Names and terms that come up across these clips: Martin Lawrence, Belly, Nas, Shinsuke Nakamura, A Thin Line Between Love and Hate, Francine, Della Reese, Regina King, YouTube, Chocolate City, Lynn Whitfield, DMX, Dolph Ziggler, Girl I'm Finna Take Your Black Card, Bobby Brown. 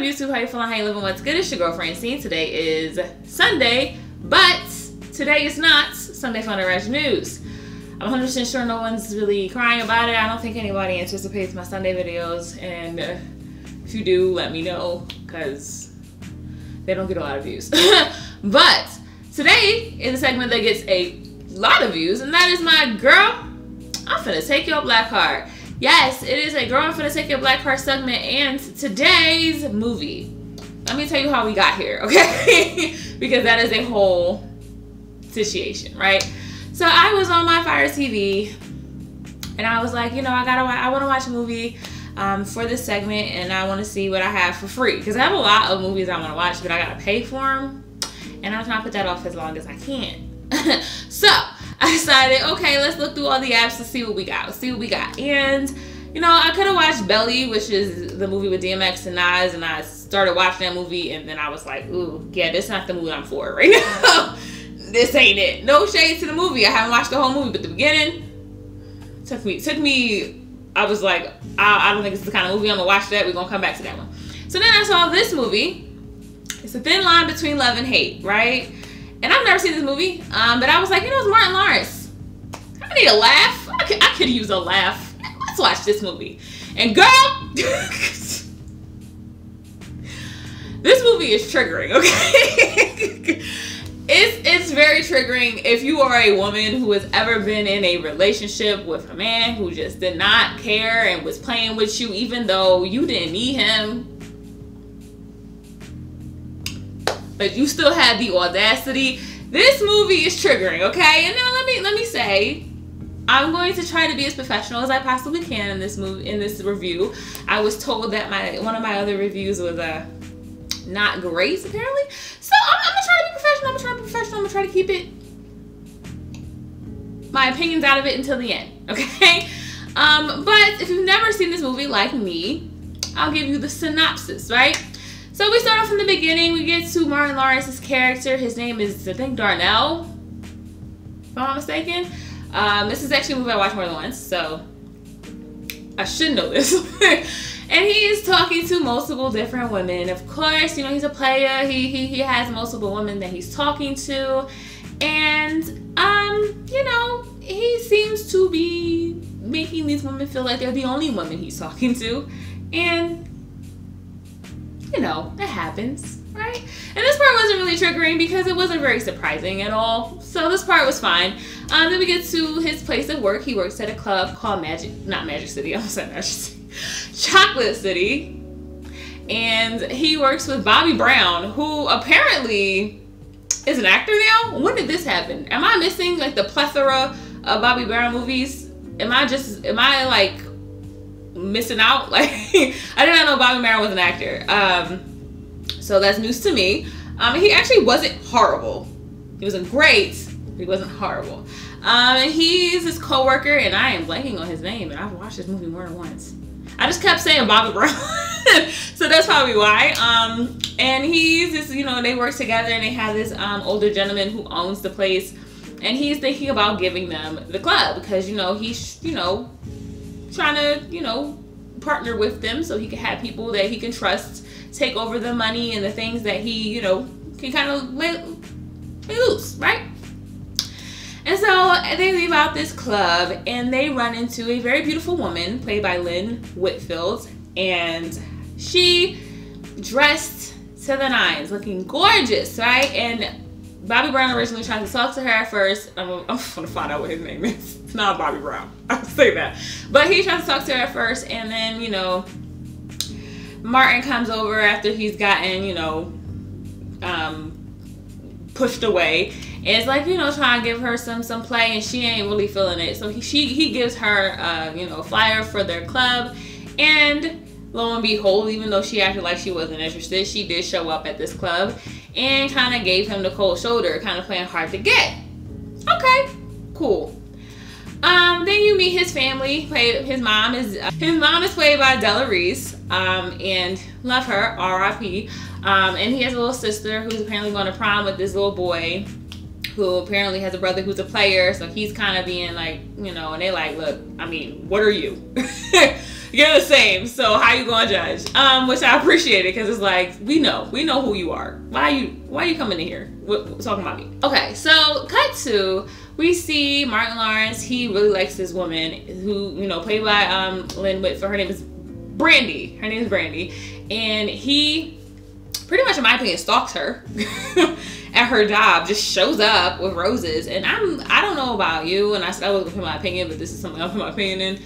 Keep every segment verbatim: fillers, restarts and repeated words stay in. up, YouTube? How you feeling? How you living? What's good? It's your girl Francine. Today is Sunday, but today is not Sunday Fun and Rash News. I'm one hundred percent sure no one's really crying about it. I don't think anybody anticipates my Sunday videos, and if you do, let me know, because they don't get a lot of views. But today is a segment that gets a lot of views, and that is my Girl, I'm Finna Take Your Black Card. Yes, it is a Girl, I'm Finna Take Your Black Card segment, and today's movie. Let me tell you how we got here, okay? Because that is a whole situation, right? So I was on my Fire T V, and I was like, you know, I gotta, I want to watch a movie um, for this segment, and I want to see what I have for free, because I have a lot of movies I want to watch, but I gotta pay for them, and I'm trying to put that off as long as I can. So I decided, okay, let's look through all the apps to see what we got. Let's see what we got. And, you know, I could have watched Belly, which is the movie with D M X and Nas, and I started watching that movie, and then I was like, ooh, yeah, this is not the movie I'm for right now. This ain't it. No shade to the movie. I haven't watched the whole movie, but the beginning took me, took me, I was like, I, I don't think it's the kind of movie I'm going to watch that. We're going to come back to that one. So then I saw this movie. It's A Thin Line Between Love and Hate, right? And I've never seen this movie, um, but I was like, you know, it's Martin Lawrence. I need a laugh. I could, I could use a laugh. Let's watch this movie. And girl, this movie is triggering, okay? it's, it's very triggering. If you are a woman who has ever been in a relationship with a man who just did not care and was playing with you even though you didn't need him, but you still had the audacity. This movie is triggering, okay? And now let me let me say, I'm going to try to be as professional as I possibly can in this movie, in this review. I was told that my one of my other reviews was uh, not great, apparently. So I'm, I'm gonna try to be professional. I'm gonna try to be professional. I'm gonna try to keep it my opinions out of it until the end, okay? Um, but if you've never seen this movie like me, I'll give you the synopsis, right? So we start off from the beginning. We get to Martin Lawrence's character. His name is, I think, Darnell, if I'm not mistaken. Um, this is actually a movie I watched more than once, so I should know this. And he is talking to multiple different women. Of course, you know, he's a player. He he, he has multiple women that he's talking to. And, um, you know, he seems to be making these women feel like they're the only woman he's talking to. And you know, it happens, right? And this part wasn't really triggering because it wasn't very surprising at all. So this part was fine. Um, then we get to his place of work. He works at a club called Magic, not Magic City, I'm sorry, Magic City, Chocolate City. And he works with Bobby Brown, who apparently is an actor now? When did this happen? Am I missing like the plethora of Bobby Brown movies? Am I just, am I like, missing out? Like, I did not know Bobby Brown was an actor. Um, so that's news to me. Um, he actually wasn't horrible. He wasn't great, but he wasn't horrible. Um, and he's his co-worker, and I am blanking on his name, and I've watched this movie more than once. I just kept saying Bobby Brown, so that's probably why. Um, and he's this, you know, they work together, and they have this um, older gentleman who owns the place, and he's thinking about giving them the club because, you know, he's, you know, trying to, you know, partner with them so he can have people that he can trust take over the money and the things that he, you know, can kind of lay, lay loose, right? And so they leave out this club and they run into a very beautiful woman played by Lynn Whitfield, and she dressed to the nines, looking gorgeous, right? And Bobby Brown originally tried to talk to her at first. I'm, I'm gonna find out what his name is. It's not Bobby Brown. I'll say that. But he tried to talk to her at first, and then, you know, Martin comes over after he's gotten, you know, um, pushed away. And it's like, you know, trying to give her some some play, and she ain't really feeling it. So he, she, he gives her, uh, you know, a flyer for their club. And lo and behold, even though she acted like she wasn't interested, she did show up at this club and kind of gave him the cold shoulder, kind of playing hard to get. Okay, cool. Um, then you meet his family. His mom is uh, his mom is played by Della Reese, um, and love her, R I P Um, and he has a little sister who's apparently going to prom with this little boy, who apparently has a brother who's a player. So he's kind of being like, you know, and they like, look, I mean, what are you? You're the same, so how you gonna judge? Um, which I appreciate it, because it's like, we know. We know who you are. Why are you, why are you coming in here? What, what, talking about me? Okay, so cut to, we see Martin Lawrence. He really likes this woman who, you know, played by um, Lynn Whitfield. Her name is Brandy. Her name is Brandy. And he, pretty much in my opinion, stalks her at her job, just shows up with roses. And I'm, I don't know about you, and I said I wasn't gonna put my opinion, but this is something I'll put my opinion in.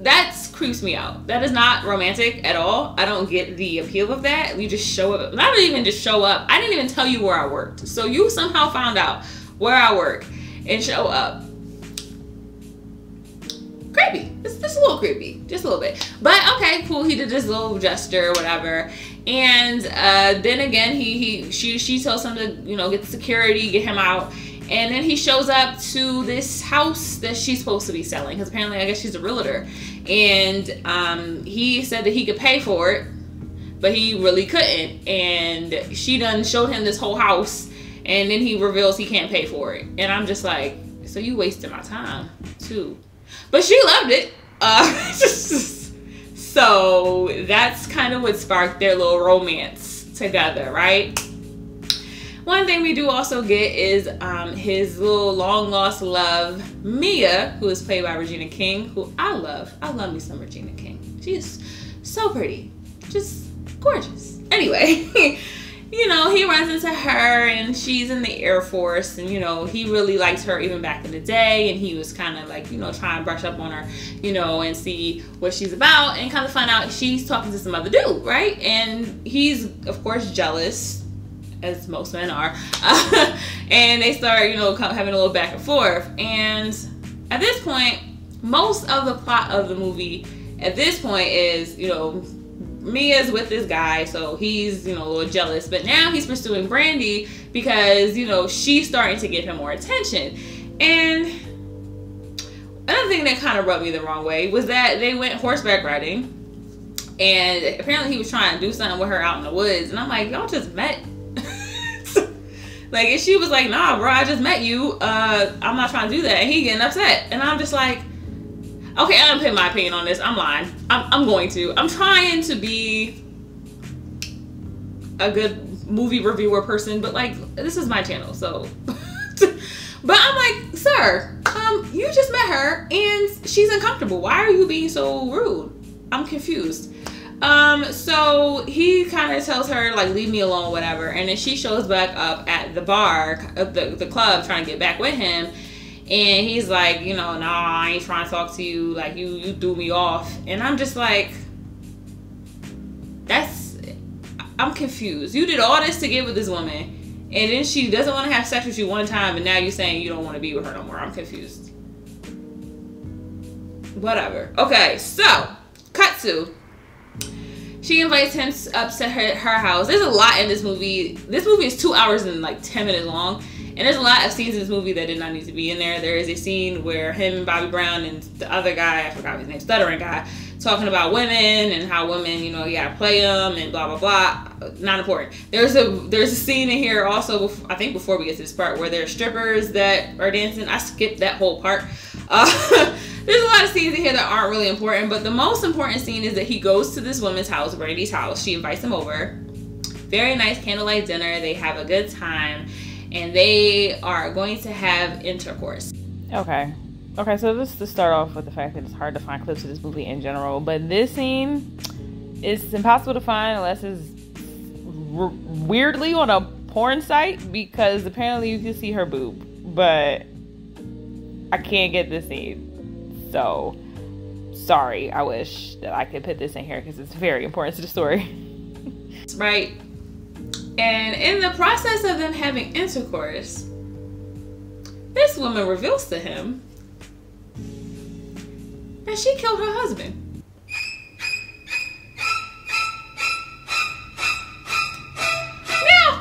That creeps me out. That is not romantic at all. I don't get the appeal of that. You just show up. Not even just show up. I didn't even tell you where I worked. So you somehow found out where I work and show up. Creepy. It's just a little creepy. Just a little bit. But okay, cool. He did this little gesture or whatever. And uh, then again, he, he she, she tells him to, you know, get security, get him out. And then he shows up to this house that she's supposed to be selling, because apparently I guess she's a realtor. And um, he said that he could pay for it, but he really couldn't. And she done showed him this whole house, and then he reveals he can't pay for it. And I'm just like, so you wasted my time too. But she loved it. Uh, so that's kind of what sparked their little romance together, right? One thing we do also get is um, his little long lost love, Mia, who is played by Regina King, who I love. I love me some Regina King. She is so pretty, just gorgeous. Anyway, you know, he runs into her and she's in the Air Force, and, you know, he really liked her even back in the day. And he was kind of like, you know, trying to brush up on her, you know, and see what she's about, and kind of find out she's talking to some other dude, right? And he's, of course, jealous, as most men are, uh, and they start, you know, having a little back and forth. And at this point, most of the plot of the movie at this point is, you know, Mia's with this guy, so he's, you know, a little jealous, but now he's pursuing Brandy because, you know, she's starting to give him more attention. And another thing that kind of rubbed me the wrong way was that they went horseback riding, and apparently he was trying to do something with her out in the woods, and I'm like, y'all just met. Like, and she was like, nah, bro, I just met you. Uh, I'm not trying to do that. And he getting upset. And I'm just like, okay, I didn't put my opinion on this. I'm lying. I'm, I'm going to. I'm trying to be a good movie reviewer person, but, like, this is my channel, so. But I'm like, sir, um, you just met her, and she's uncomfortable. Why are you being so rude? I'm confused. Um, so he kind of tells her, like, leave me alone, whatever. And then she shows back up at the bar, at the, the club, trying to get back with him. And he's like, you know, nah, I ain't trying to talk to you. Like, you, you threw me off. And I'm just like, that's, I'm confused. You did all this to get with this woman, and then she doesn't want to have sex with you one time, and now you're saying you don't want to be with her no more. I'm confused. Whatever. Okay, so, cut to, she invites him up to her, her house. There's a lot in this movie. This movie is two hours and like ten minutes long. And there's a lot of scenes in this movie that did not need to be in there. There is a scene where him and Bobby Brown and the other guy, I forgot his name, stuttering guy, talking about women and how women, you know, you gotta play them and blah, blah, blah. Not important. There's a there's a scene in here also, I think before we get to this part, where there's strippers that are dancing. I skipped that whole part. Uh, There's a lot of scenes in here that aren't really important, but the most important scene is that he goes to this woman's house, Brandy's house. She invites him over. Very nice candlelight dinner. They have a good time, and they are going to have intercourse. Okay. Okay, so let's just start off with the fact that it's hard to find clips of this movie in general, but this scene, it's impossible to find unless it's weirdly on a porn site, because apparently you can see her boob, but I can't get this scene. So, sorry, I wish that I could put this in here because it's very important to the story. Right. And in the process of them having intercourse, this woman reveals to him that she killed her husband. Now,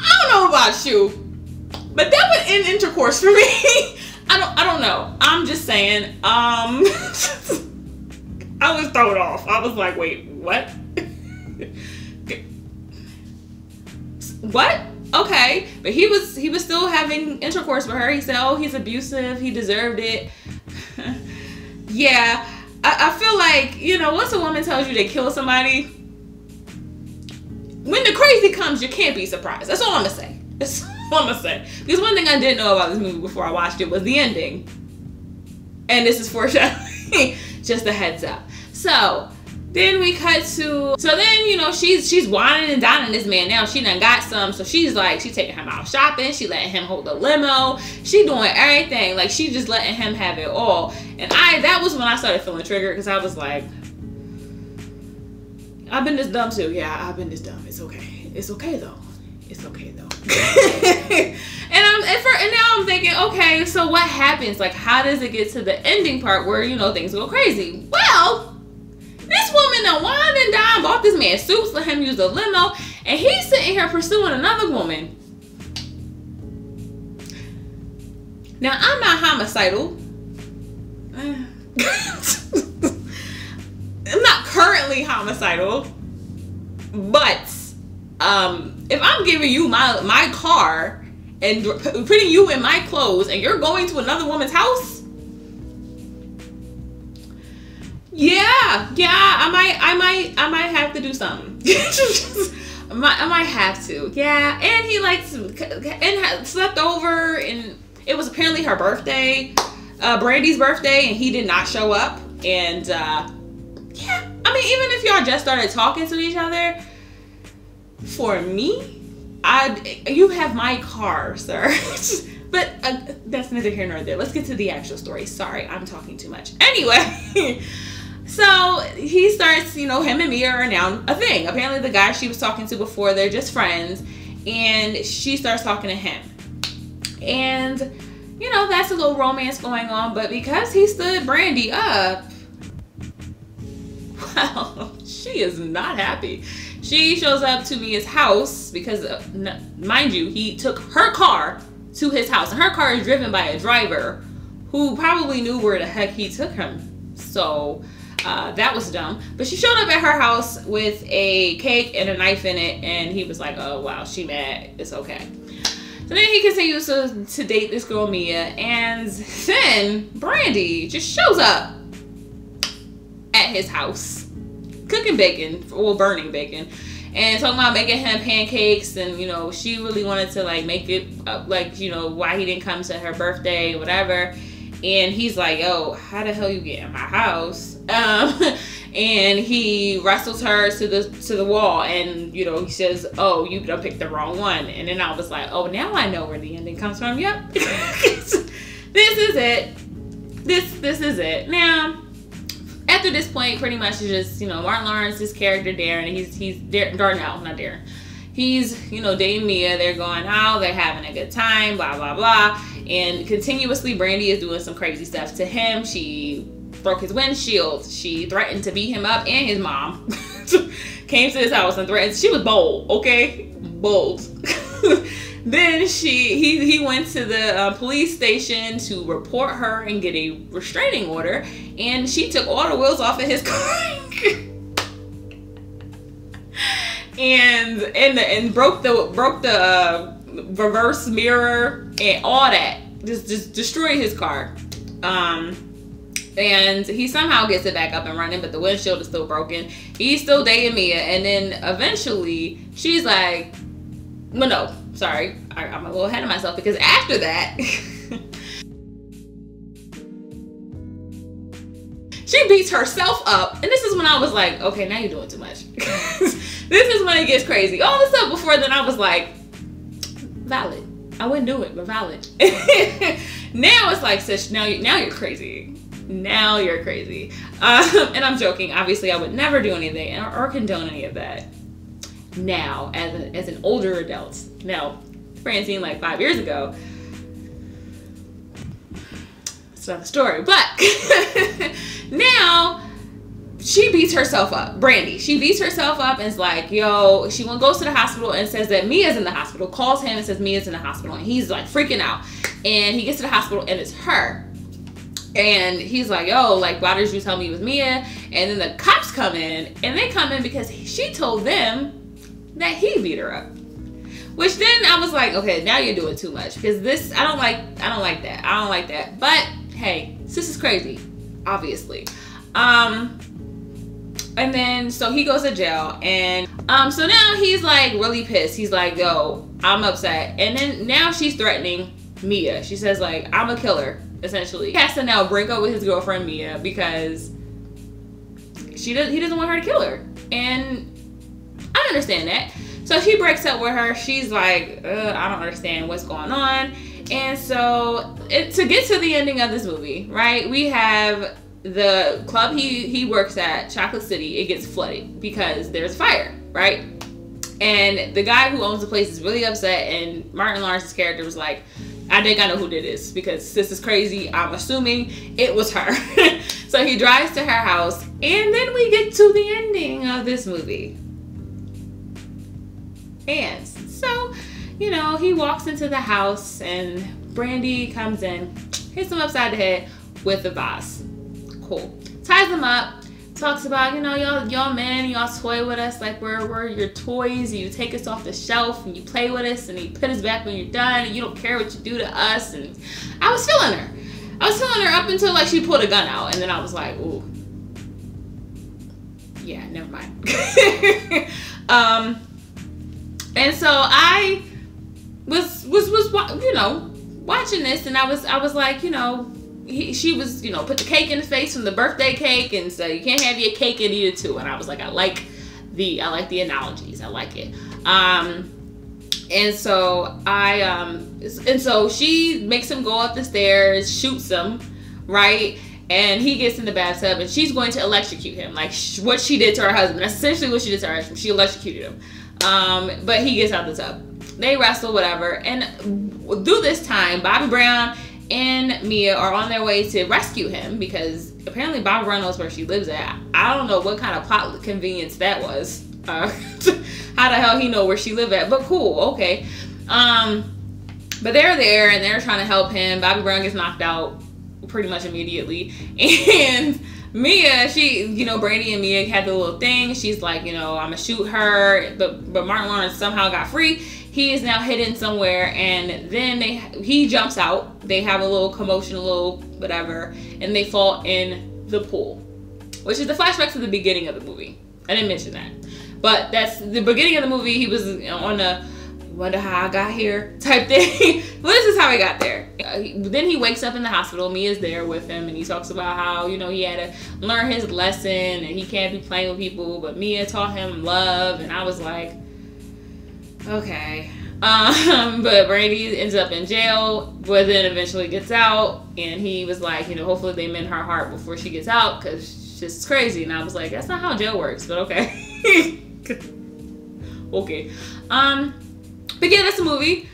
I don't know about you, but that would end intercourse for me. I don't, I don't know. I'm just saying, um, I was thrown off. I was like, wait, what? What? Okay. But he was, he was still having intercourse with her. He said, oh, he's abusive. He deserved it. Yeah. I, I feel like, you know, once a woman tells you they kill somebody, when the crazy comes, you can't be surprised. That's all I'm gonna say. That's all I'm gonna say. Because one thing I didn't know about this movie before I watched it was the ending. And this is foreshadowing. Just a heads up. So then we cut to, so then, you know, she's she's whining and dining this man now. She done got some, so she's like, she taking him out shopping. She letting him hold the limo. She doing everything. Like, she just letting him have it all. And I, that was when I started feeling triggered, because I was like, I've been this dumb too. Yeah, I've been this dumb. It's okay. It's okay, though. It's okay, though. and, I'm, and, for, and now I'm thinking, okay, so what happens? Like, how does it get to the ending part where, you know, things go crazy? Well, this woman done whined and dined, bought this man suits, let him use the limo, and he's sitting here pursuing another woman. Now, I'm not homicidal. I'm not currently homicidal, but um, if I'm giving you my, my car and putting you in my clothes and you're going to another woman's house, yeah, yeah, I might, I might, I might have to do something. I, might, I might have to, yeah. And he like and slept over, and it was apparently her birthday, uh, Brandy's birthday, and he did not show up. And uh, yeah, I mean, even if y'all just started talking to each other, for me, I you have my car, sir. But uh, that's neither here nor there. Let's get to the actual story. Sorry, I'm talking too much. Anyway. So he starts, you know, him and me are now a thing. Apparently the guy she was talking to before, they're just friends. And she starts talking to him. And, you know, that's a little romance going on. But because he stood Brandy up, well, she is not happy. She shows up to Mia's house because, uh, mind you, he took her car to his house. And her car is driven by a driver who probably knew where the heck he took him. So... Uh, that was dumb. But she showed up at her house with a cake and a knife in it, and he was like, oh wow, she mad, it's okay. So then he continues to, to date this girl Mia, and then Brandy just shows up at his house cooking bacon, well, burning bacon, and talking about making him pancakes, and you know, she really wanted to like make it up, like, you know, why he didn't come to her birthday, whatever. And he's like, yo, how the hell you get in my house? Um, and he wrestles her to the to the wall, and you know, he says, oh, you done picked the wrong one. And then I was like, oh, now I know where the ending comes from. Yep. This is it. This this is it. Now, after this point, pretty much is just, you know, Martin Lawrence, his character Darren, and he's he's Dar Darnell, not Darren. He's, you know, dating Mia, they're going out, they're having a good time, blah, blah, blah. And continuously, Brandy is doing some crazy stuff to him. She broke his windshield. She threatened to beat him up, and his mom came to his house and threatened. She was bold, okay? Bold. Then she, he, he went to the uh, police station to report her and get a restraining order. And she took all the wheels off of his car. and and and broke the broke the uh, reverse mirror and all that. Just just destroyed his car. Um, and he somehow gets it back up and running, but the windshield is still broken. He's still dating Mia, and then eventually she's like, well, no, sorry, I, I'm a little ahead of myself, because after that, she beats herself up, and this is when I was like, okay, now you're doing too much. This is when it gets crazy. All this stuff before then, I was like, valid. I wouldn't do it, but valid. Now it's like, sis, now, you, now you're crazy. Now you're crazy. Um, and I'm joking. Obviously, I would never do anything or, or condone any of that now as, a, as an older adult. Now, Francine, like five years ago, it's another story. But now she beats herself up. Brandy, she beats herself up and is like, yo, she goes to the hospital and says that Mia's in the hospital, calls him and says Mia's in the hospital. And he's like freaking out. And he gets to the hospital and it's her. And he's like, yo, like, why did you tell me it was Mia? And then the cops come in, and they come in because she told them that he beat her up. Which then I was like, okay, now you're doing too much, because this, I don't like, I don't like that. I don't like that. But hey, sis is crazy, obviously. Um, and then, so he goes to jail, and um, so now he's like really pissed. He's like, yo, I'm upset. And then now she's threatening Mia. She says like, I'm a killer, essentially. He has to now break up with his girlfriend Mia because she does, he doesn't want her to kill her. And I understand that. So she breaks up with her. She's like, ugh, I don't understand what's going on. And so it, to get to the ending of this movie, right, we have the club he, he works at, Chocolate City, it gets flooded because there's fire, right? And the guy who owns the place is really upset, and Martin Lawrence's character was like, I think I know who did this because this is crazy. I'm assuming it was her. So he drives to her house, and then we get to the ending of this movie. And so, you know, he walks into the house and Brandy comes in, hits him upside the head with the vase. Cool. Ties him up, talks about, you know, y'all y'all men, y'all toy with us like we're, we're your toys, and you take us off the shelf and you play with us and you put us back when you're done and you don't care what you do to us. And I was feeling her. I was feeling her up until like she pulled a gun out, and then I was like, ooh. Yeah, never mind. um and so I was was was you know, watching this, and I was I was like, you know, he, she was, you know, put the cake in the face from the birthday cake and said, you can't have your cake and eat it too. And I was like, I like the I like the analogies. I like it. Um and so I um and so she makes him go up the stairs, shoots him, right? And he gets in the bathtub, and she's going to electrocute him, like sh what she did to her husband. That's essentially what she did to her husband. She electrocuted him. Um but he gets out the tub. They wrestle, whatever, and through this time, Bobby Brown and Mia are on their way to rescue him because apparently Bobby Brown knows where she lives at. I don't know what kind of plot convenience that was. Uh, how the hell he know where she live at? But cool, okay. Um, but they're there and they're trying to help him. Bobby Brown gets knocked out pretty much immediately, and Mia, she, you know, Brandy and Mia had the little thing. She's like, you know, I'm gonna shoot her, but but Martin Lawrence somehow got free. He is now hidden somewhere, and then they he jumps out. They have a little commotion, a little whatever, and they fall in the pool, which is the flashback to the beginning of the movie. I didn't mention that, but that's the beginning of the movie. He was on a wonder how I got here type thing. Well, this is how he got there. Uh, he, then he wakes up in the hospital. Mia's there with him, and he talks about how, you know, he had to learn his lesson and he can't be playing with people, but Mia taught him love. And I was like, okay. Um, but Brandy ends up in jail, but then eventually gets out, and he was like, you know, hopefully they mend her heart before she gets out because it's just crazy. And I was like, that's not how jail works, but okay. Okay. Um, But yeah, that's a movie.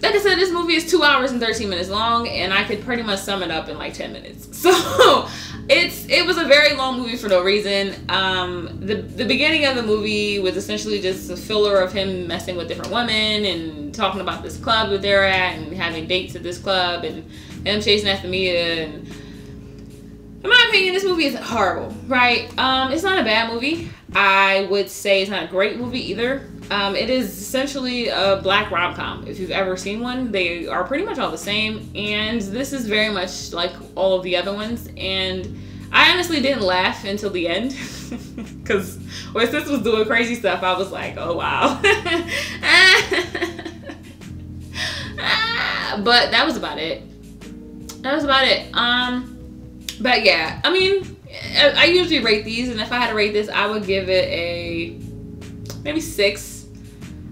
Like I said, this movie is two hours and thirteen minutes long, and I could pretty much sum it up in like ten minutes. So it's it was a very long movie for no reason. Um, the, the beginning of the movie was essentially just a filler of him messing with different women and talking about this club that they're at and having dates at this club and him chasing after Mia. And in my opinion, this movie is horrible, right? Um, it's not a bad movie. I would say it's not a great movie either. Um, it is essentially a black rom-com. If you've ever seen one, they are pretty much all the same. And this is very much like all of the other ones. And I honestly didn't laugh until the end. Because when sis was doing crazy stuff, I was like, oh, wow. But that was about it. That was about it. Um, but yeah, I mean, I, I usually rate these. And if I had to rate this, I would give it a maybe six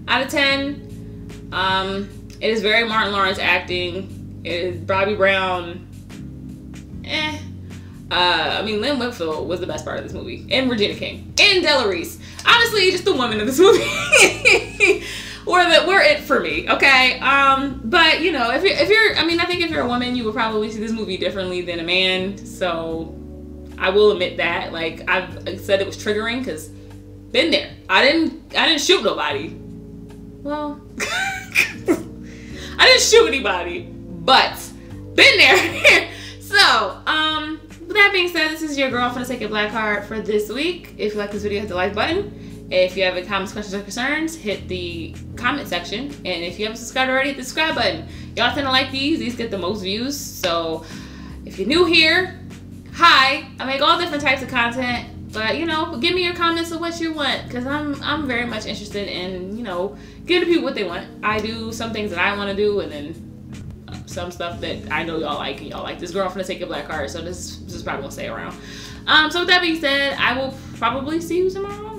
out of ten. Um, it is very Martin Lawrence acting. It is Bobby Brown. Eh. Uh, I mean, Lynn Whitfield was the best part of this movie. And Regina King. And Della Reese. Honestly, just the women of this movie were, the, were it for me, okay? Um, but, you know, if you're, if you're, I mean, I think if you're a woman, you would probably see this movie differently than a man. So, I will admit that. Like, I've said it was triggering because been there. I didn't I didn't shoot nobody. Well, I didn't shoot anybody, but been there. So, um, with that being said, this is your Girl I'm Finna Take Your Black Card for this week. If you like this video, hit the like button. If you have any comments, questions, or concerns, hit the comment section. And if you haven't subscribed already, hit the subscribe button. Y'all tend to like these. These get the most views. So if you're new here, hi, I make all different types of content, but you know, give me your comments of what you want, because I'm I'm very much interested in, you know, giving people what they want. I do some things that I want to do, and then some stuff that I know y'all like, and y'all like this Girl I'm Finna Take Your Black Card, so this, this is probably gonna stay around. Um, so with that being said, I will probably see you tomorrow.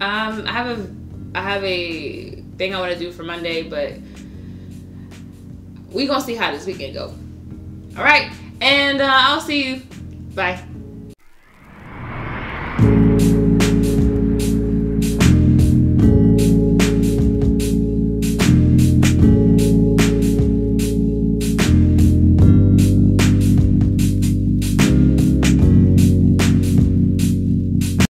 Um, I have a I have a thing I want to do for Monday, but we gonna see how this weekend go. All right, and uh, I'll see you. Bye.